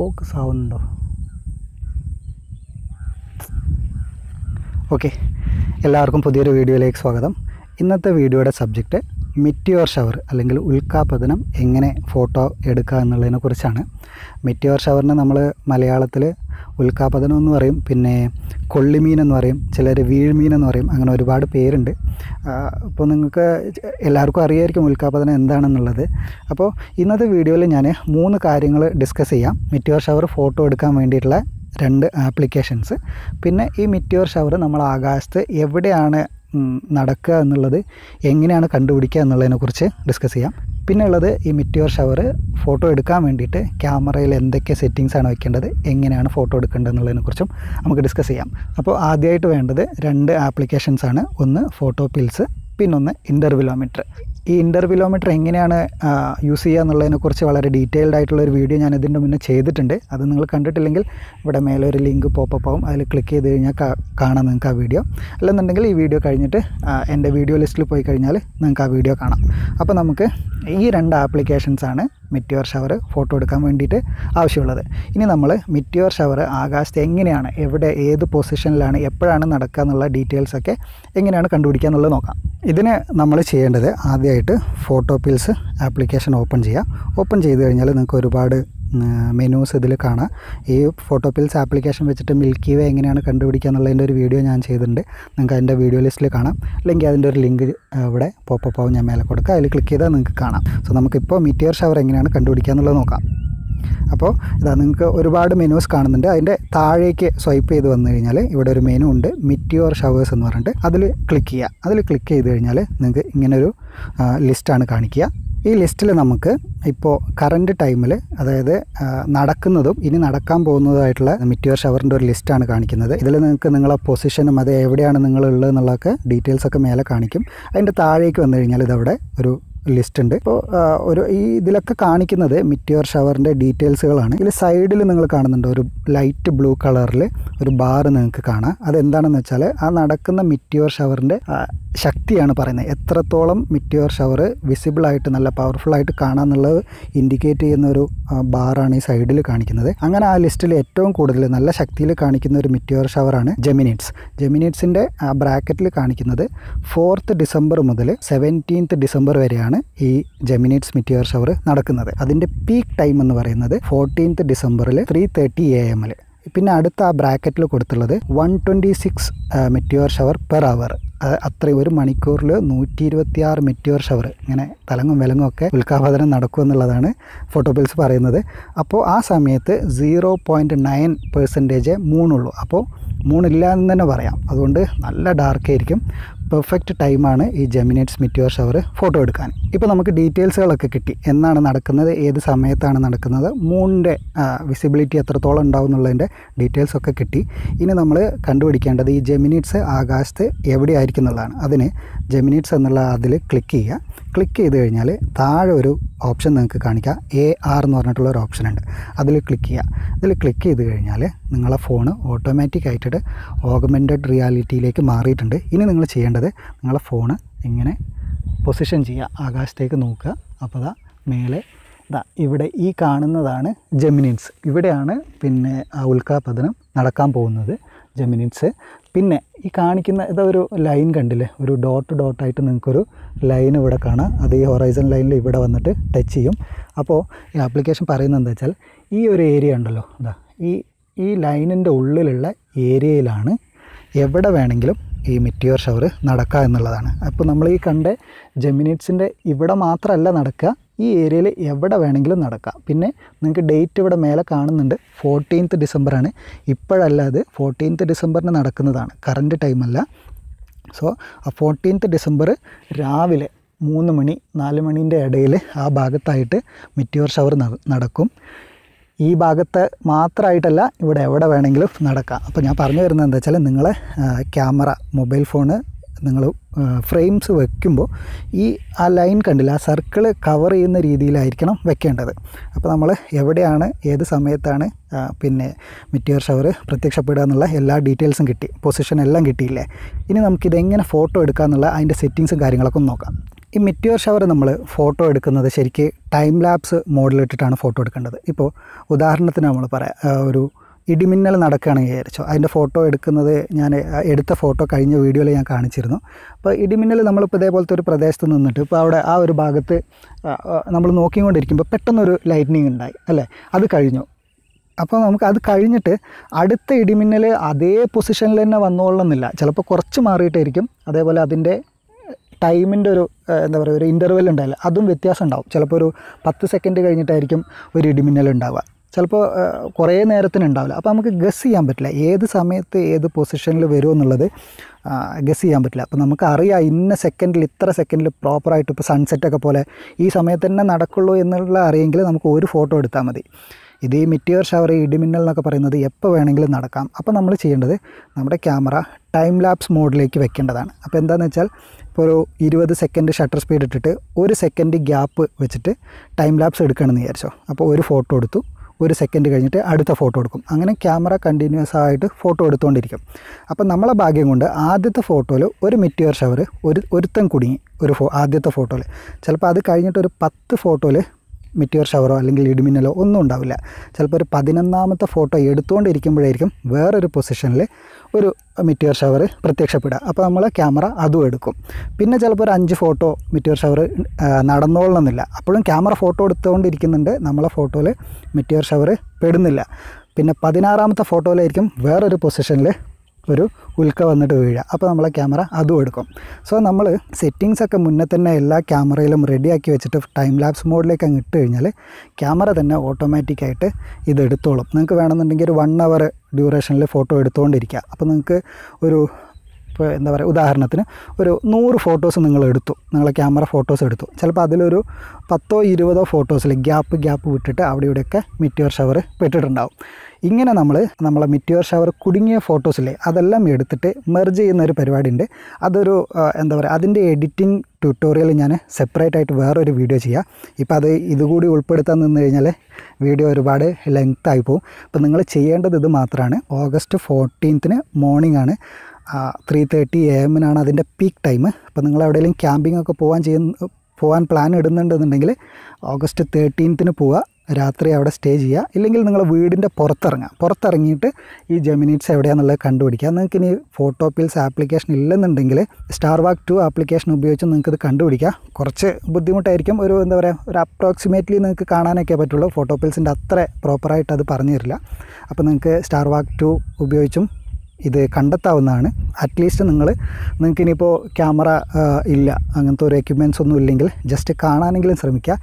Focus అవుందో. Okay, എല്ലാവർക്കും പുതിയൊരു വീഡിയോയിലേക്ക് സ്വാഗതം. ഇന്നത്തെ വീഡിയോയുടെ സബ്ജക്റ്റ് മെറ്റിയോർ ഷവർ അല്ലെങ്കിൽ ഉൽക്കാപതനം എങ്ങനെ ഫോട്ടോ എടുക്കുക എന്നുള്ളതിനെക്കുറിച്ചാണ്. മെറ്റിയോർ ഷവറിനെ നമ്മൾ മലയാളത്തിൽ ഉൽക്കാപതനം എന്ന് പറയും, പിന്നെ കൊള്ളിമീൻ എന്ന് പറയും, ചിലർ വീഴ്മീൻ എന്ന് പറയും, അങ്ങനെ ഒരുപാട് പേരുണ്ട്. അപ്പോൾ നിങ്ങൾക്ക് എല്ലാവർക്കും അറിയായിരിക്കും ഉൽക്കാപതനം എന്താണെന്നുള്ളത്. അപ്പോൾ ഇന്നത്തെ വീഡിയോയിൽ ഞാൻ 3 കാര്യങ്ങൾ ഡിസ്കസ് ചെയ്യാം. മെറ്റിയോർ ഷവർ ഫോട്ടോ എടുക്കാൻ വേണ്ടിയിട്ടുള്ള 2 ആപ്ലിക്കേഷൻസ്, പിന്നെ ഈ മെറ്റിയോർ ഷവർ നമ്മൾ ആകാശത്ത് എവിടെയാണ് നടക്കുക എന്നുള്ളത് എങ്ങനെയാണ് കണ്ടുപിടിക്കുക എന്നുള്ളതിനെക്കുറിച്ച് ഡിസ്കസ് ചെയ്യാം. പിന്നെ ഉള്ളത് ഈ മെറ്റിയോർ ഷവർ ഫോട്ടോ എടുക്കാൻ വേണ്ടിയിട്ട് ക്യാമറയിൽ എന്തൊക്കെ സെറ്റിങ്സാണ് വയ്ക്കേണ്ടത്, എങ്ങനെയാണ് ഫോട്ടോ എടുക്കേണ്ടത് എന്നുള്ളതിനെക്കുറിച്ചും നമുക്ക് ഡിസ്കസ് ചെയ്യാം. അപ്പോൾ ആദ്യമായിട്ട് വേണ്ടത് 2 ആപ്ലിക്കേഷൻസാണ്. ഒന്ന് ഫോട്ടോ പിൽസ്, പിന്നൊന്ന് ഇൻ്റർവിലോമീറ്റർ. ഈ ഇൻ്റർവിലോമീറ്റർ എങ്ങനെയാണ് യൂസ് ചെയ്യുക എന്നുള്ളതിനെക്കുറിച്ച് വളരെ ഡീറ്റെയിൽഡ് ആയിട്ടുള്ളൊരു വീഡിയോ ഞാൻ ഇതിൻ്റെ മുന്നേ ചെയ്തിട്ടുണ്ട്. അത് നിങ്ങൾ കണ്ടിട്ടില്ലെങ്കിൽ ഇവിടെ മേലെ ഒരു ലിങ്ക് പോപ്പപ്പ് ആവും, അതിൽ ക്ലിക്ക് ചെയ്ത് കഴിഞ്ഞാൽ കാണാം നിങ്ങൾക്ക് ആ വീഡിയോ. അല്ലെന്നുണ്ടെങ്കിൽ ഈ വീഡിയോ കഴിഞ്ഞിട്ട് എൻ്റെ വീഡിയോ ലിസ്റ്റിൽ പോയി കഴിഞ്ഞാൽ നിങ്ങൾക്ക് ആ വീഡിയോ കാണാം. അപ്പോൾ നമുക്ക് ഈ 2 ആപ്ലിക്കേഷൻസാണ് മെറ്റിയോർ ഷവർ ഫോട്ടോ എടുക്കാൻ വേണ്ടിയിട്ട് ആവശ്യമുള്ളത്. ഇനി നമ്മൾ മെറ്റിയോർ ഷവർ ആകാശത്ത് എങ്ങനെയാണ്, എവിടെ, ഏത് പൊസിഷനിലാണ്, എപ്പോഴാണ് നടക്കുക എന്നുള്ള ഡീറ്റെയിൽസൊക്കെ എങ്ങനെയാണ് കണ്ടുപിടിക്കുക എന്നുള്ളത് നോക്കാം. ഇതിന് നമ്മൾ ചെയ്യേണ്ടത് ആദ്യമായിട്ട് ഫോട്ടോപിൽസ് ആപ്ലിക്കേഷൻ ഓപ്പൺ ചെയ്യുക. ഓപ്പൺ ചെയ്ത് കഴിഞ്ഞാൽ നിങ്ങൾക്ക് ഒരുപാട് മെനൂസ് ഇതിൽ കാണാം. ഈ ഫോട്ടോപിൽസ് ആപ്ലിക്കേഷൻ വെച്ചിട്ട് മിൽക്കി വേ എങ്ങനെയാണ് കണ്ടുപിടിക്കുക എന്നുള്ളതിൻ്റെ ഒരു വീഡിയോ ഞാൻ ചെയ്തിട്ടുണ്ട്, നിങ്ങൾക്ക് അതിൻ്റെ വീഡിയോ ലിസ്റ്റിൽ കാണാം. അല്ലെങ്കിൽ അതിൻ്റെ ഒരു ലിങ്ക് ഇവിടെ പോപ്പപ്പ് ആവും, ഞാൻ മേലെ കൊടുക്കുക, അതിൽ ക്ലിക്ക് ചെയ്താൽ നിങ്ങൾക്ക് കാണാം. സോ നമുക്കിപ്പോൾ മെറ്റിയോർ ഷവർ എങ്ങനെയാണ് കണ്ടുപിടിക്കുക എന്നുള്ളത് നോക്കാം. അപ്പോൾ ഇതാ നിങ്ങൾക്ക് ഒരുപാട് മെനൂസ് കാണുന്നുണ്ട്. അതിൻ്റെ താഴേക്ക് സ്വൈപ്പ് ചെയ്ത് വന്നു കഴിഞ്ഞാൽ ഇവിടെ ഒരു മെനു ഉണ്ട്, മെറ്റിയോർ ഷവേഴ്സ് എന്ന് പറഞ്ഞിട്ട്, അതിൽ ക്ലിക്ക് ചെയ്യുക. അതിൽ ക്ലിക്ക് ചെയ്ത് കഴിഞ്ഞാൽ നിങ്ങൾക്ക് ഇങ്ങനൊരു ലിസ്റ്റാണ് കാണിക്കുക. ഈ ലിസ്റ്റിൽ നമുക്ക് ഇപ്പോൾ കറൻറ്റ് ടൈമിൽ, അതായത് നടക്കുന്നതും ഇനി നടക്കാൻ പോകുന്നതായിട്ടുള്ള മെറ്റിയോർ ഷവറിൻ്റെ ഒരു ലിസ്റ്റാണ് കാണിക്കുന്നത്. ഇതിൽ നിങ്ങൾക്ക് നിങ്ങളെ പൊസിഷനും അത് എവിടെയാണ് നിങ്ങളുള്ളത് എന്നുള്ളതൊക്കെ ഡീറ്റെയിൽസൊക്കെ മേലെ കാണിക്കും. അതിൻ്റെ താഴേക്ക് വന്നു കഴിഞ്ഞാൽ ഇതവിടെ ഒരു ലിസ്റ്റ് ഉണ്ട്. ഇപ്പോൾ ഈ ഇതിലൊക്കെ കാണിക്കുന്നത് മെറ്റിയോർ ഷവറിൻ്റെ ഡീറ്റെയിൽസുകളാണ്. ഇതിൽ സൈഡിൽ നിങ്ങൾ കാണുന്നുണ്ട് ഒരു ലൈറ്റ് ബ്ലൂ കളറിൽ ഒരു ബാർ നിങ്ങൾക്ക് കാണാം. അതെന്താണെന്ന് വെച്ചാൽ ആ നടക്കുന്ന മെറ്റിയോർ ഷവറിൻ്റെ ശക്തിയാണ് പറയുന്നത്. എത്രത്തോളം മെറ്റിയോർ ഷവർ വിസിബിളായിട്ട് നല്ല പവർഫുള്ളായിട്ട് കാണാമെന്നുള്ളത് ഇൻഡിക്കേറ്റ് ചെയ്യുന്ന ഒരു ബാറാണ് ഈ സൈഡിൽ കാണിക്കുന്നത്. അങ്ങനെ ആ ലിസ്റ്റിൽ ഏറ്റവും കൂടുതൽ നല്ല ശക്തിയിൽ കാണിക്കുന്ന ഒരു മെറ്റിയോർ ഷവറാണ് ജെമിനിഡ്സ്. ജെമിനിഡ്സിൻ്റെ ബ്രാക്കറ്റിൽ കാണിക്കുന്നത് 4 ഡിസംബർ മുതൽ 17 ഡിസംബർ വരെയാണ് ഈ ജെമിനിഡ്സ് മെറ്റിയോർ ഷവർ നടക്കുന്നത്. അതിൻ്റെ പീക്ക് ടൈം എന്ന് പറയുന്നത് 14 ഡിസംബറിൽ 3:30 AM. പിന്നെ അടുത്ത ആ ബ്രാക്കറ്റിൽ കൊടുത്തുള്ളത് 126 മെറ്റിയോർ ഷവർ പെർ അവർ. അത്രയും ഒരു മണിക്കൂറിൽ 126 മെറ്റിയോർ ഷവർ ഇങ്ങനെ തലങ്ങും വിലങ്ങും ഒക്കെ ഉൽക്കാപതനം നടക്കുമെന്നുള്ളതാണ് ഫോട്ടോപിൽസ് പറയുന്നത്. അപ്പോൾ ആ സമയത്ത് 0.9% മൂണുള്ളൂ. അപ്പോൾ മൂണില്ല എന്ന് തന്നെ പറയാം. അതുകൊണ്ട് നല്ല ഡാർക്കായിരിക്കും. പെർഫെക്റ്റ് ടൈമാണ് ഈ ജെമിനിഡ്സ് മെറ്റിയോർ ഷവർ ഫോട്ടോ എടുക്കാൻ. ഇപ്പോൾ നമുക്ക് ഡീറ്റെയിൽസുകളൊക്കെ കിട്ടി. എന്നാണ് നടക്കുന്നത്, ഏത് സമയത്താണ് നടക്കുന്നത്, മൂണിൻ്റെ വിസിബിലിറ്റി എത്രത്തോളം ഉണ്ടാവും എന്നുള്ളതിൻ്റെ ഡീറ്റെയിൽസൊക്കെ കിട്ടി. ഇനി നമ്മൾ കണ്ടുപിടിക്കേണ്ടത് ഈ ജെമിനിഡ്സ് ആകാശത്ത് എവിടെയായിരിക്കും എന്നുള്ളതാണ്. അതിന് ജെമിനിഡ്സ് എന്നുള്ള അതിൽ ക്ലിക്ക് ചെയ്യുക. ക്ലിക്ക് ചെയ്ത് കഴിഞ്ഞാൽ താഴെ ഒരു ഓപ്ഷൻ നിങ്ങൾക്ക് കാണിക്കാം, AR എന്ന് പറഞ്ഞിട്ടുള്ളൊരു ഓപ്ഷനുണ്ട്. അതിൽ ക്ലിക്ക് ചെയ്യുക. ഇതിൽ ക്ലിക്ക് ചെയ്ത് കഴിഞ്ഞാൽ നിങ്ങളെ ഫോണ് ഓട്ടോമാറ്റിക്കായിട്ട് ഓഗ്മെൻറ്റഡ് റിയാലിറ്റിയിലേക്ക് മാറിയിട്ടുണ്ട്. ഇനി നിങ്ങൾ ചെയ്യേണ്ടത് നിങ്ങളെ ഫോണ് ഇങ്ങനെ പൊസിഷൻ ചെയ്യുക, ആകാശത്തേക്ക് നോക്കുക. അപ്പോൾ ദാ മേലെ ദാ ഇവിടെ ഈ കാണുന്നതാണ് ജെമിനിഡ്സ്. ഇവിടെയാണ് പിന്നെ ആ ഉൽക്കാപതനം നടക്കാൻ പോകുന്നത്, ജെമിനിഡ്സ്. പിന്നെ ഈ കാണിക്കുന്ന ഇതൊരു ലൈൻ കണ്ടില്ലേ, ഒരു ഡോട്ട് ഡോട്ടായിട്ട് നിങ്ങൾക്കൊരു ലൈൻ ഇവിടെ കാണാം. അത് ഈ ഹൊറൈസൺ ലൈനിൽ ഇവിടെ വന്നിട്ട് ടച്ച് ചെയ്യും. അപ്പോൾ ഈ ആപ്ലിക്കേഷൻ പറയുന്നത് എന്താ വെച്ചാൽ ഈ ഒരു ഏരിയ ഉണ്ടല്ലോ, ഇതാ ഈ ലൈനിൻ്റെ ഉള്ളിലുള്ള ഏരിയയിലാണ് എവിടെ വേണമെങ്കിലും ഈ മെറ്റിയോർ ഷവർ നടക്കുക എന്നുള്ളതാണ്. അപ്പോൾ നമ്മൾ ഈ കണ്ട ജെമിനിഡ്സിൻ്റെ ഇവിടെ മാത്രമല്ല നടക്കുക, ഈ ഏരിയയിൽ എവിടെ വേണമെങ്കിലും നടക്കാം. പിന്നെ നിങ്ങൾക്ക് ഡേറ്റ് ഇവിടെ മേലെ കാണുന്നുണ്ട്, 14 ഡിസംബറാണ്. ഇപ്പോഴല്ല, അത് 14 ഡിസംബറിന് നടക്കുന്നതാണ്, കറൻറ്റ് ടൈമല്ല. സോ ആ 14 ഡിസംബർ രാവിലെ 3 മണി 4 മണീൻ്റെ ഇടയിൽ ആ ഭാഗത്തായിട്ട് മെറ്റിയോർ ഷവർ നടക്കും. ഈ ഭാഗത്ത് മാത്രമായിട്ടല്ല, ഇവിടെ എവിടെ വേണമെങ്കിലും നടക്കാം. അപ്പോൾ ഞാൻ പറഞ്ഞു വരുന്നത് എന്താ വെച്ചാൽ നിങ്ങളെ ക്യാമറ, മൊബൈൽ ഫോണ് നിങ്ങൾ ഫ്രെയിംസ് വെക്കുമ്പോൾ ഈ ആ ലൈൻ കണ്ടില്ല, ആ സർക്കിൾ കവർ ചെയ്യുന്ന രീതിയിലായിരിക്കണം വെക്കേണ്ടത്. അപ്പോൾ നമ്മൾ എവിടെയാണ്, ഏത് സമയത്താണ് പിന്നെ മെറ്റിയോർ ഷവർ പ്രത്യക്ഷപ്പെടുക എന്നുള്ള എല്ലാ ഡീറ്റെയിൽസും കിട്ടി, പൊസിഷൻ എല്ലാം കിട്ടിയില്ലേ. ഇനി നമുക്കിതെങ്ങനെ ഫോട്ടോ എടുക്കുക എന്നുള്ള അതിൻ്റെ സെറ്റിങ്സും കാര്യങ്ങളൊക്കെ നോക്കാം. ഈ മെറ്റിയോർ ഷവർ നമ്മൾ ഫോട്ടോ എടുക്കുന്നത് ശരിക്ക് ടൈം ലാപ്സ് മോഡലിട്ടിട്ടാണ് ഫോട്ടോ എടുക്കേണ്ടത്. ഇപ്പോൾ ഉദാഹരണത്തിന് നമ്മൾ പറയാം, ഒരു ഇടിമിന്നൽ നടക്കുകയാണെങ്കിൽ വിചാരിച്ചോ, അതിൻ്റെ ഫോട്ടോ എടുക്കുന്നത് ഞാൻ എടുത്ത ഫോട്ടോ കഴിഞ്ഞ വീഡിയോയിൽ ഞാൻ കാണിച്ചിരുന്നു. അപ്പോൾ ഇടിമിന്നൽ നമ്മളിപ്പോൾ ഇതേപോലത്തെ ഒരു പ്രദേശത്ത് നിന്നിട്ട് ഇപ്പോൾ അവിടെ ആ ഒരു ഭാഗത്ത് നമ്മൾ നോക്കിക്കൊണ്ടിരിക്കുമ്പോൾ പെട്ടെന്നൊരു ലൈറ്റ്നിങ് ഉണ്ടായി അല്ലേ, അത് കഴിഞ്ഞു. അപ്പോൾ നമുക്ക് അത് കഴിഞ്ഞിട്ട് അടുത്ത ഇടിമിന്നൽ അതേ പൊസിഷനിൽ തന്നെ വന്നോളണമെന്നില്ല, ചിലപ്പോൾ കുറച്ച് മാറിയിട്ടായിരിക്കും. അതേപോലെ അതിൻ്റെ ടൈമിൻ്റെ ഒരു എന്താ പറയുക ഒരു ഇൻ്റർവെൽ ഉണ്ടാവില്ല, അതും വ്യത്യാസം ഉണ്ടാവും. ചിലപ്പോൾ ഒരു 10 സെക്കൻഡ് കഴിഞ്ഞിട്ടായിരിക്കും ഒരു ഇടിമിന്നൽ ഉണ്ടാവുക, ചിലപ്പോൾ കുറേ നേരത്തിന് ഉണ്ടാവില്ല. അപ്പോൾ നമുക്ക് ഗസ് ചെയ്യാൻ പറ്റില്ല ഏത് സമയത്ത് ഏത് പൊസിഷനിൽ വരുമെന്നുള്ളത് ഗസ് ചെയ്യാൻ പറ്റില്ല. അപ്പോൾ നമുക്ക് അറിയാം ഇന്ന സെക്കൻഡിൽ ഇത്ര സെക്കൻഡിൽ പ്രോപ്പറായിട്ട് ഇപ്പോൾ സൺസെറ്റൊക്കെ പോലെ ഈ സമയത്ത് തന്നെ നടക്കുള്ളൂ എന്നുള്ള അറിയെങ്കിൽ നമുക്ക് ഒരു ഫോട്ടോ എടുത്താൽ മതി. ഇത് ഈ മെറ്റിയോർ ഷവർ ഇടിമിന്നൽ എന്നൊക്കെ പറയുന്നത് എപ്പോൾ വേണമെങ്കിലും നടക്കാം. അപ്പോൾ നമ്മൾ ചെയ്യേണ്ടത് നമ്മുടെ ക്യാമറ ടൈം ലാപ്സ് മോഡിലേക്ക് വെക്കേണ്ടതാണ്. അപ്പോൾ എന്താണെന്ന് വെച്ചാൽ ഇപ്പോൾ ഒരു 20 സെക്കൻഡ് ഷട്ടർ സ്പീഡ് ഇട്ടിട്ട് 1 സെക്കൻഡ് ഗ്യാപ്പ് വെച്ചിട്ട് ടൈം ലാപ്സ് എടുക്കണമെന്ന് വിചാരിച്ചോ. അപ്പോൾ ഒരു ഫോട്ടോ എടുത്തു, 1 സെക്കൻഡ് കഴിഞ്ഞിട്ട് അടുത്ത ഫോട്ടോ എടുക്കും. അങ്ങനെ ക്യാമറ കണ്ടിന്യൂസ് ആയിട്ട് ഫോട്ടോ എടുത്തുകൊണ്ടിരിക്കും. അപ്പോൾ നമ്മളെ ഭാഗ്യം കൊണ്ട് ആദ്യത്തെ ഫോട്ടോയിൽ ഒരു മെറ്റിയോർ ഷവർ ഒരുത്തം കുടുങ്ങി ഒരു ആദ്യത്തെ ഫോട്ടോയിൽ. ചിലപ്പോൾ അത് കഴിഞ്ഞിട്ട് ഒരു 10 ഫോട്ടോയിൽ മെറ്റിയോർ ഷവറോ അല്ലെങ്കിൽ ഇടിമിന്നലോ ഒന്നും ഉണ്ടാവില്ല. ചിലപ്പോൾ ഒരു 11ാമത്തെ ഫോട്ടോ എടുത്തുകൊണ്ടിരിക്കുമ്പോഴായിരിക്കും വേറൊരു പൊസിഷനിൽ ഒരു മെറ്റിയോർ ഷവർ പ്രത്യക്ഷപ്പെടുക. അപ്പോൾ നമ്മൾ ക്യാമറ അതും എടുക്കും. പിന്നെ ചിലപ്പോൾ ഒരു 5 ഫോട്ടോ മെറ്റിയോർ ഷവർ നടന്നോളണമെന്നില്ല, അപ്പോഴും ക്യാമറ ഫോട്ടോ എടുത്തുകൊണ്ടിരിക്കുന്നുണ്ട്, നമ്മളെ ഫോട്ടോയിൽ മെറ്റിയോർ ഷവർ പെടുന്നില്ല. പിന്നെ 16ാമത്തെ ഫോട്ടോയിലായിരിക്കും വേറൊരു പൊസിഷനിൽ ഒരു ഉൽക്ക വന്നിട്ട് വീഴുക, അപ്പോൾ നമ്മളെ ക്യാമറ അതും എടുക്കും. സോ നമ്മൾ സെറ്റിങ്സൊക്കെ മുന്നേ തന്നെ എല്ലാ ക്യാമറയിലും റെഡിയാക്കി വെച്ചിട്ട് ടൈം ലാപ്സ് മോഡിലേക്ക് അങ്ങ് ഇട്ട് കഴിഞ്ഞാൽ ക്യാമറ തന്നെ ഓട്ടോമാറ്റിക്കായിട്ട് ഇത് എടുത്തോളും. നിങ്ങൾക്ക് വേണമെന്നുണ്ടെങ്കിൽ ഒരു 1 അവർ ഡ്യൂറേഷനിൽ ഫോട്ടോ എടുത്തുകൊണ്ടിരിക്കുക. അപ്പോൾ നിങ്ങൾക്ക് ഒരു എന്താ പറയുക, ഉദാഹരണത്തിന് ഒരു 100 ഫോട്ടോസ് നിങ്ങൾ എടുത്തു, നിങ്ങളെ ക്യാമറ ഫോട്ടോസ് എടുത്തു. ചിലപ്പോൾ അതിലൊരു 10ഓ 20ഓ ഫോട്ടോസിൽ ഗ്യാപ്പ് വിട്ടിട്ട് അവിടെ ഇവിടെയൊക്കെ മെറ്റിയോർ ഷവർ പെട്ടിട്ടുണ്ടാവും. ഇങ്ങനെ നമ്മളെ മെറ്റിയോർ ഷവർ കുടുങ്ങിയ ഫോട്ടോസിലെ അതെല്ലാം എടുത്തിട്ട് മെർജ് ചെയ്യുന്ന ഒരു പരിപാടിയുണ്ട്. അതൊരു എന്താ പറയുക, അതിൻ്റെ എഡിറ്റിംഗ് ട്യൂട്ടോറിയൽ ഞാൻ സെപ്പറേറ്റ് ആയിട്ട് വേറൊരു വീഡിയോ ചെയ്യാം. ഇപ്പോൾ അത് ഇതുകൂടി ഉൾപ്പെടുത്താൻ നിന്ന് കഴിഞ്ഞാൽ വീഡിയോ ഒരുപാട് ലെങ്ത് ആയി പോകും. അപ്പോൾ നിങ്ങൾ ചെയ്യേണ്ടത് ഇത് മാത്രമാണ്. ഓഗസ്റ്റ് 14 മോർണിംഗ് ആണ്, 3:30 AM അതിൻ്റെ പീക്ക് ടൈം. അപ്പോൾ നിങ്ങൾ എവിടെയെങ്കിലും ക്യാമ്പിങ്ങൊക്കെ പോകാൻ പ്ലാൻ ഇടുന്നുണ്ടെന്നുണ്ടെങ്കിൽ ഓഗസ്റ്റ് 13 പോവുക, രാത്രി അവിടെ സ്റ്റേ ചെയ്യുക. ഇല്ലെങ്കിൽ നിങ്ങൾ വീടിൻ്റെ പുറത്തിറങ്ങിയിട്ട് ഈ ജെമിനിഡ്സ് എവിടെയാണെന്നുള്ളത് കണ്ടുപിടിക്കുക. നിങ്ങൾക്ക് ഇനി ഫോട്ടോപിൽസ് ആപ്ലിക്കേഷൻ ഇല്ലെന്നുണ്ടെങ്കിൽ സ്റ്റാർവാക്ക് 2 ആപ്ലിക്കേഷൻ ഉപയോഗിച്ച് നിങ്ങൾക്കിത് കണ്ടുപിടിക്കുക. കുറച്ച് ബുദ്ധിമുട്ടായിരിക്കും, ഒരു എന്താ പറയുക ഒരു അപ്രോക്സിമേറ്റ്ലി നിങ്ങൾക്ക് കാണാനൊക്കെ പറ്റുള്ളൂ. ഫോട്ടോപിൽസിൻ്റെ അത്ര പ്രോപ്പറായിട്ട് അത് പറഞ്ഞു തരില്ല. അപ്പോൾ നിങ്ങൾക്ക് സ്റ്റാർവാക്ക് 2 ഉപയോഗിച്ചും ഇത് കണ്ടെത്താവുന്നതാണ്. അറ്റ്ലീസ്റ്റ് നിങ്ങൾക്കിനിപ്പോൾ ക്യാമറ ഇല്ല, അങ്ങനത്തെ ഒരു എക്യുപ്മെൻറ്റ്സ് ഒന്നും ഇല്ലെങ്കിൽ ജസ്റ്റ് കാണാനെങ്കിലും ശ്രമിക്കുക.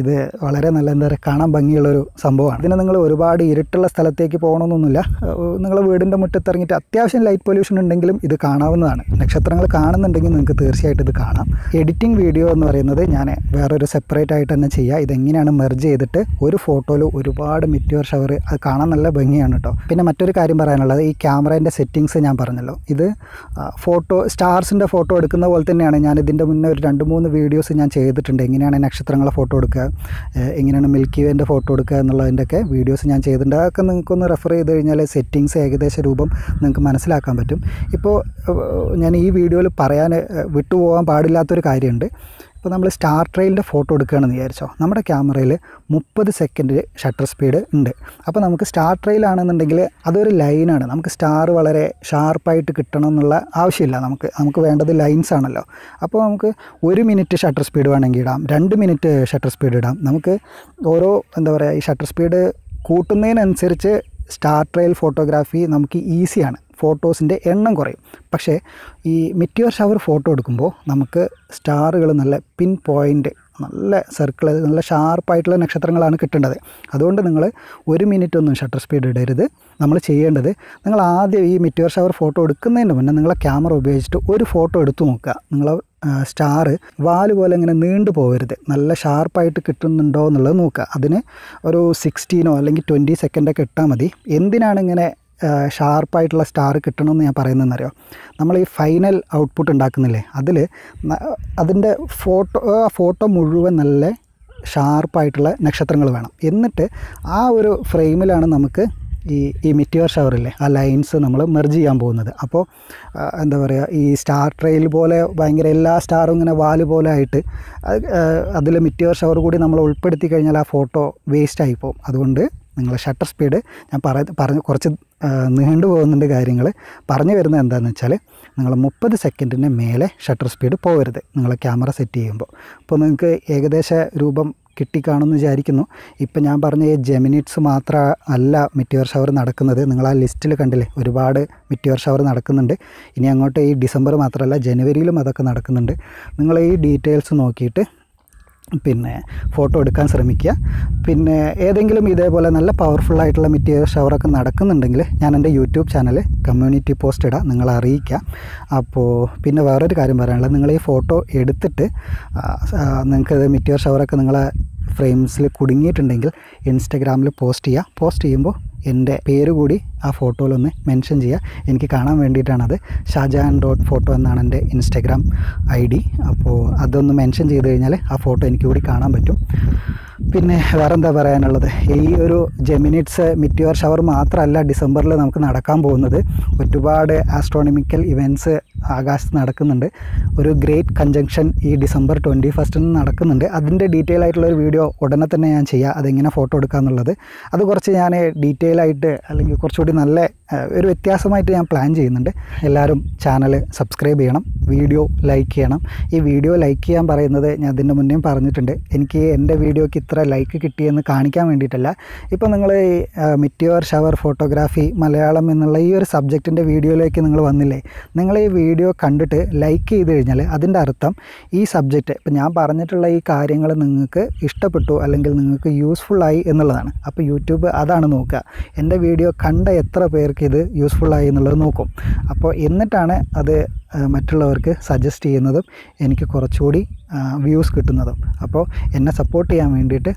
ഇത് വളരെ നല്ല എന്താ പറയുക കാണാൻ ഭംഗിയുള്ളൊരു സംഭവമാണ്. ഇതിന് നിങ്ങൾ ഒരുപാട് ഇരുട്ടുള്ള സ്ഥലത്തേക്ക് പോകണമെന്നൊന്നുമില്ല. നിങ്ങൾ വീടിൻ്റെ മുറ്റത്തിറങ്ങിയിട്ട് അത്യാവശ്യം ലൈറ്റ് പൊല്യൂഷൻ ഉണ്ടെങ്കിലും ഇത് കാണാവുന്നതാണ്. നക്ഷത്രങ്ങൾ കാണുന്നുണ്ടെങ്കിൽ നിങ്ങൾക്ക് തീർച്ചയായിട്ടും ഇത് കാണാം. എഡിറ്റിംഗ് വീഡിയോ എന്ന് പറയുന്നത് ഞാൻ വേറൊരു സെപ്പറേറ്റ് ആയിട്ട് തന്നെ ചെയ്യുക. ഇതെങ്ങനെയാണ് മെർജ് ചെയ്തിട്ട് ഒരു ഫോട്ടോയിൽ ഒരുപാട് മെറ്റിയോർ ഷവർ, അത് കാണാൻ നല്ല ഭംഗിയാണ് കേട്ടോ. പിന്നെ മറ്റൊരു കാര്യം പറയാനുള്ളത്, ഈ ക്യാമറേൻ്റെ സെറ്റിങ്സ് ഞാൻ പറഞ്ഞല്ലോ, ഇത് ഫോട്ടോ സ്റ്റാർസിൻ്റെ ഫോട്ടോ എടുക്കുന്ന പോലെ തന്നെയാണ്. ഞാൻ ഇതിൻ്റെ മുന്നേ ഒരു 2-3 വീഡിയോസ് ഞാൻ ചെയ്തിട്ടുണ്ട്. എങ്ങനെയാണ് നക്ഷത്രങ്ങളെ ഫോട്ടോ എടുക്കുക, എങ്ങനെയാണ് മിൽക്കി വേൻ്റെ ഫോട്ടോ എടുക്കുക എന്നുള്ളതിൻ്റെയൊക്കെ വീഡിയോസ് ഞാൻ ചെയ്തിട്ടുണ്ട്. അതൊക്കെ നിങ്ങൾക്കൊന്ന് റെഫർ ചെയ്ത് കഴിഞ്ഞാൽ സെറ്റിങ്സ് ഏകദേശ രൂപം നിങ്ങൾക്ക് മനസ്സിലാക്കാൻ പറ്റും. ഇപ്പോൾ ഞാൻ ഈ വീഡിയോയിൽ പറയാൻ വിട്ടുപോകാൻ പാടില്ലാത്തൊരു കാര്യമുണ്ട്. ഇപ്പോൾ നമ്മൾ സ്റ്റാർ ട്രെയിലിൻ്റെ ഫോട്ടോ എടുക്കുകയാണെന്ന് വിചാരിച്ചോ, നമ്മുടെ ക്യാമറയിൽ 30 സെക്കൻഡ് ഷട്ടർ സ്പീഡ് ഉണ്ട്. അപ്പോൾ നമുക്ക് സ്റ്റാർ ട്രെയിലാണെന്നുണ്ടെങ്കിൽ അതൊരു ലൈനാണ്. നമുക്ക് സ്റ്റാർ വളരെ ഷാർപ്പായിട്ട് കിട്ടണം എന്നുള്ള ആവശ്യമില്ല. നമുക്ക് വേണ്ടത് ലൈൻസ് ആണല്ലോ. അപ്പോൾ നമുക്ക് 1 മിനിറ്റ് ഷട്ടർ സ്പീഡ് വേണമെങ്കിൽ ഇടാം, 2 മിനിറ്റ് ഷട്ടർ സ്പീഡ് ഇടാം. നമുക്ക് ഓരോ എന്താ പറയുക ഈ ഷട്ടർ സ്പീഡ് കൂട്ടുന്നതിനനുസരിച്ച് സ്റ്റാർ ട്രെയിൽ ഫോട്ടോഗ്രാഫി നമുക്ക് ഈസിയാണ്, ഫോട്ടോസിൻ്റെ എണ്ണം കുറയും. പക്ഷേ ഈ മെറ്റിയോർ ഷവർ ഫോട്ടോ എടുക്കുമ്പോൾ നമുക്ക് സ്റ്റാറുകൾ നല്ല പിൻ പോയിൻ്റ്, നല്ല സർക്കിൾ, നല്ല ഷാർപ്പായിട്ടുള്ള നക്ഷത്രങ്ങളാണ് കിട്ടേണ്ടത്. അതുകൊണ്ട് നിങ്ങൾ 1 മിനിറ്റ് ഒന്നും ഷട്ടർ സ്പീഡ് ഇടരുത്. നമ്മൾ ചെയ്യേണ്ടത്, നിങ്ങൾ ആദ്യം ഈ മെറ്റിയോർ ഷവർ ഫോട്ടോ എടുക്കുന്നതിന് മുന്നേ നിങ്ങളെ ക്യാമറ ഉപയോഗിച്ചിട്ട് ഒരു ഫോട്ടോ എടുത്തു നോക്കുക. നിങ്ങൾ സ്റ്റാർ വാല് പോലെ ഇങ്ങനെ നീണ്ടു പോകരുത്, നല്ല ഷാർപ്പായിട്ട് കിട്ടുന്നുണ്ടോ എന്നുള്ളത് നോക്കുക. അതിന് ഒരു 16ഓ അല്ലെങ്കിൽ 20 സെക്കൻഡൊക്കെ ഇട്ടാൽ മതി. എന്തിനാണ് ഇങ്ങനെ ഷാർപ്പായിട്ടുള്ള സ്റ്റാർ കിട്ടണമെന്ന് ഞാൻ പറയുന്നതെന്നറിയോ, നമ്മൾ ഈ ഫൈനൽ ഔട്ട്പുട്ട് ഉണ്ടാക്കുന്നില്ലേ, അതിൻ്റെ ഫോട്ടോ മുഴുവൻ നല്ല ഷാർപ്പായിട്ടുള്ള നക്ഷത്രങ്ങൾ വേണം. എന്നിട്ട് ആ ഒരു ഫ്രെയിമിലാണ് നമുക്ക് ഈ മിറ്റിയോർ ഷവറില്ലേ ആ ലൈൻസ് നമ്മൾ മെർജ് ചെയ്യാൻ പോകുന്നത്. അപ്പോൾ എന്താ പറയുക, ഈ സ്റ്റാർ ട്രെയിൽ പോലെ ഭയങ്കര എല്ലാ സ്റ്റാറും ഇങ്ങനെ വാല് പോലെ ആയിട്ട് അതിൽ മിറ്റിയോർ ഷവർ കൂടി നമ്മൾ ഉൾപ്പെടുത്തി കഴിഞ്ഞാൽ ആ ഫോട്ടോ വേസ്റ്റായി പോകും. അതുകൊണ്ട് നിങ്ങൾ ഷട്ടർ സ്പീഡ് ഞാൻ പറഞ്ഞ് കുറച്ച് നീണ്ടു പോകുന്നുണ്ട് കാര്യങ്ങൾ. പറഞ്ഞു വരുന്നത് എന്താണെന്ന് വെച്ചാൽ നിങ്ങൾ 30 സെക്കൻഡിന് മേലെ ഷട്ടർ സ്പീഡ് പോകരുത് നിങ്ങൾ ക്യാമറ സെറ്റ് ചെയ്യുമ്പോൾ. അപ്പോൾ നിങ്ങൾക്ക് ഏകദേശ രൂപം കിട്ടിക്കാണെന്ന് വിചാരിക്കുന്നു. ഇപ്പം ഞാൻ പറഞ്ഞ ഈ ജെമിനിഡ്സ് മാത്രം അല്ല മിറ്റിയോർ ഷവർ നടക്കുന്നത്. നിങ്ങൾ ആ ലിസ്റ്റിൽ കണ്ടില്ലേ ഒരുപാട് മിറ്റിയോർ ഷവർ നടക്കുന്നുണ്ട്. ഇനി അങ്ങോട്ട് ഈ ഡിസംബർ മാത്രമല്ല ജനുവരിയിലും അതൊക്കെ നടക്കുന്നുണ്ട്. നിങ്ങൾ ഈ ഡീറ്റെയിൽസ് നോക്കിയിട്ട് പിന്നെ ഫോട്ടോ എടുക്കാൻ ശ്രമിക്കുക. പിന്നെ ഏതെങ്കിലും ഇതേപോലെ നല്ല പവർഫുള്ളായിട്ടുള്ള മിറ്റിയോർ ഷവറൊക്കെ നടക്കുന്നുണ്ടെങ്കിൽ ഞാൻ എൻ്റെ യൂട്യൂബ് ചാനൽ കമ്മ്യൂണിറ്റി പോസ്റ്റ് ഇടാം, നിങ്ങളെ അറിയിക്കുക. അപ്പോൾ പിന്നെ വേറൊരു കാര്യം പറയാനുള്ളത്, നിങ്ങൾ ഈ ഫോട്ടോ എടുത്തിട്ട് നിങ്ങൾക്ക് മിറ്റിയോർ ഷവറൊക്കെ നിങ്ങളെ ഫ്രെയിംസിൽ കുടുങ്ങിയിട്ടുണ്ടെങ്കിൽ ഇൻസ്റ്റഗ്രാമിൽ പോസ്റ്റ് ചെയ്യുക. പോസ്റ്റ് ചെയ്യുമ്പോൾ എൻ്റെ പേര് കൂടി ആ ഫോട്ടോയിലൊന്ന് മെൻഷൻ ചെയ്യുക. എനിക്ക് കാണാൻ വേണ്ടിയിട്ടാണത്. shahjahan.photo എന്നാണ് എൻ്റെ ഇൻസ്റ്റഗ്രാം ID. അപ്പോൾ അതൊന്ന് മെൻഷൻ ചെയ്ത് കഴിഞ്ഞാൽ ആ ഫോട്ടോ എനിക്ക് കൂടി കാണാൻ പറ്റും. പിന്നെ വേറെന്താ പറയാനുള്ളത്, ഈ ഒരു ജെമിനിഡ്സ് മിറ്റിയോർ ഷവർ മാത്രമല്ല ഡിസംബറിൽ നമുക്ക് നടക്കാൻ പോകുന്നത്. ഒരുപാട് ആസ്ട്രോണമിക്കൽ ഇവൻറ്റ്സ് ആകാശത്ത് നടക്കുന്നുണ്ട്. ഒരു ഗ്രേറ്റ് കൺജങ്ഷൻ ഈ ഡിസംബർ 21 നടക്കുന്നുണ്ട്. അതിൻ്റെ ഡീറ്റെയിൽ ആയിട്ടുള്ളൊരു വീഡിയോ ഉടനെ തന്നെ ഞാൻ ചെയ്യാം, അതെങ്ങനെ ഫോട്ടോ എടുക്കാമെന്നുള്ളത്. അത് കുറച്ച് ഞാൻ ഡീറ്റെയിൽ ആയിട്ട് അല്ലെങ്കിൽ കുറച്ചുകൂടി നല്ല ഒരു വ്യത്യാസമായിട്ട് ഞാൻ പ്ലാൻ ചെയ്യുന്നുണ്ട്. എല്ലാവരും ചാനൽ സബ്സ്ക്രൈബ് ചെയ്യണം, വീഡിയോ ലൈക്ക് ചെയ്യണം. ഈ വീഡിയോ ലൈക്ക് ചെയ്യാൻ പറയുന്നത് ഞാൻ ഇതിൻ്റെ മുന്നേ പറഞ്ഞിട്ടുണ്ട്, എനിക്ക് എൻ്റെ വീഡിയോയ്ക്ക് ഇത്ര ലൈക്ക് കിട്ടിയെന്ന് കാണിക്കാൻ വേണ്ടിയിട്ടല്ല. ഇപ്പോൾ നിങ്ങൾ ഈ മിറ്റിയോർ ഷവർ ഫോട്ടോഗ്രാഫി മലയാളം എന്നുള്ള ഈ ഒരു സബ്ജക്റ്റിൻ്റെ വീഡിയോയിലേക്ക് നിങ്ങൾ വന്നില്ലേ, നിങ്ങൾ ഈ വീഡിയോ കണ്ടിട്ട് ലൈക്ക് ചെയ്ത് കഴിഞ്ഞാൽ അതിൻ്റെ അർത്ഥം ഈ സബ്ജക്റ്റ് ഇപ്പം ഞാൻ പറഞ്ഞിട്ടുള്ള ഈ കാര്യങ്ങൾ നിങ്ങൾക്ക് ഇഷ്ടപ്പെട്ടു അല്ലെങ്കിൽ നിങ്ങൾക്ക് യൂസ്ഫുള്ളായി എന്നുള്ളതാണ്. അപ്പോൾ യൂട്യൂബ് അതാണ് നോക്കുക, എൻ്റെ വീഡിയോ കണ്ട എത്ര പേർക്ക് ഇത് യൂസ്ഫുള്ളായി എന്നുള്ളത് നോക്കും. അപ്പോൾ എന്നിട്ടാണ് അത് മറ്റുള്ളവർക്ക് സജസ്റ്റ് ചെയ്യുന്നതും എനിക്ക് കുറച്ചുകൂടി വ്യൂസ് കിട്ടുന്നതും. അപ്പോൾ എന്നെ സപ്പോർട്ട് ചെയ്യാൻ വേണ്ടിയിട്ട്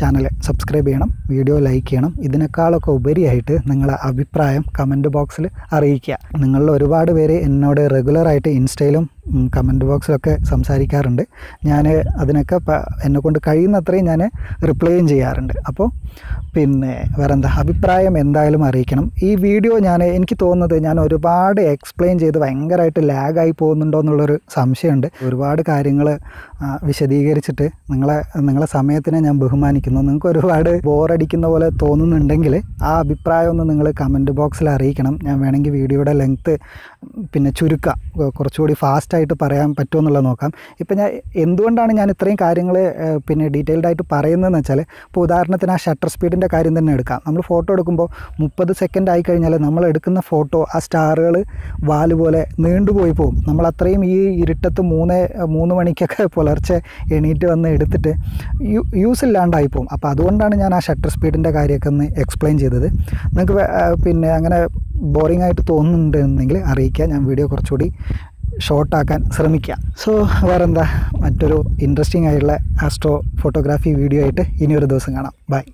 ചാനൽ സബ്സ്ക്രൈബ് ചെയ്യണം, വീഡിയോ ലൈക്ക് ചെയ്യണം. ഇതിനേക്കാളൊക്കെ ഉപരിയായിട്ട് നിങ്ങളുടെ അഭിപ്രായം കമൻറ്റ് ബോക്സിൽ അറിയിക്കുക. നിങ്ങളിൽ ഒരുപാട് പേര് എന്നോട് റെഗുലറായിട്ട് ഇൻസ്റ്റയിലും കമൻറ്റ് ബോക്സിലൊക്കെ സംസാരിക്കാറുണ്ട്. ഞാൻ അതിനൊക്കെ എന്നെക്കൊണ്ട് കഴിയുന്നത്രയും ഞാൻ റിപ്ലൈയും ചെയ്യാറുണ്ട്. അപ്പോൾ പിന്നെ വേറെന്താ, അഭിപ്രായം എന്തായാലും അറിയിക്കണം. ഈ വീഡിയോ എനിക്ക് തോന്നുന്നത് ഞാൻ ഒരുപാട് എക്സ്പ്ലെയിൻ ചെയ്ത് ഭയങ്കരമായിട്ട് ലാഗായി പോകുന്നുണ്ടോ എന്നുള്ളൊരു സംശയമുണ്ട്. ഒരുപാട് കാര്യങ്ങൾ വിശദീകരിച്ചിട്ട് നിങ്ങളെ സമയത്തിനെ ഞാൻ ബഹുമാനിക്കുന്നു. നിങ്ങൾക്ക് ഒരുപാട് ബോറടിക്കുന്ന പോലെ തോന്നുന്നുണ്ടെങ്കിൽ ആ അഭിപ്രായം ഒന്ന് നിങ്ങൾ കമൻറ്റ് ബോക്സിൽ അറിയിക്കണം. ഞാൻ വേണമെങ്കിൽ വീഡിയോയുടെ ലെങ്ത്ത് പിന്നെ ചുരുക്കാം, കുറച്ചുകൂടി ഫാസ്റ്റ് ആയിട്ട് പറയാൻ പറ്റുമെന്നുള്ളത് നോക്കാം. ഇപ്പം ഞാൻ എന്തുകൊണ്ടാണ് ഞാൻ ഇത്രയും കാര്യങ്ങൾ പിന്നെ ഡീറ്റെയിൽഡായിട്ട് പറയുന്നതെന്ന് വെച്ചാൽ, ഇപ്പോൾ ഉദാഹരണത്തിന് ആ ഷട്ടർ സ്പീഡിൻ്റെ കാര്യം തന്നെ എടുക്കാം. നമ്മൾ ഫോട്ടോ എടുക്കുമ്പോൾ 30 സെക്കൻഡ് ആയി കഴിഞ്ഞാൽ നമ്മൾ എടുക്കുന്ന ഫോട്ടോ ആ സ്റ്റാറുകൾ വാല് പോലെ നീണ്ടുപോയി പോകും. നമ്മൾ അത്രയും ഈ ഇരുട്ടത്ത് മൂന്ന് മണിക്കൊക്കെ പുലർച്ചെ എണീറ്റ് വന്ന് എടുത്തിട്ട് യൂസ് ഇല്ലാണ്ടായി പോകും. അപ്പോൾ അതുകൊണ്ടാണ് ഞാൻ ആ ഷട്ടർ സ്പീഡിൻ്റെ കാര്യമൊക്കെ ഒന്ന് എക്സ്പ്ലെയിൻ ചെയ്തത്. നിങ്ങൾക്ക് പിന്നെ അങ്ങനെ ബോറിംഗ് ആയിട്ട് തോന്നുന്നുണ്ടെങ്കിൽ അറിയിക്കുക, ഞാൻ വീഡിയോ കുറച്ചുകൂടി ഷോർട്ടാക്കാൻ ശ്രമിക്കാം. സോ വേറെന്താ, മറ്റൊരു ഇൻട്രസ്റ്റിംഗ് ആയിട്ടുള്ള ആസ്ട്രോ ഫോട്ടോഗ്രാഫി വീഡിയോ ആയിട്ട് ഇനിയൊരു ദിവസം കാണാം. ബൈ.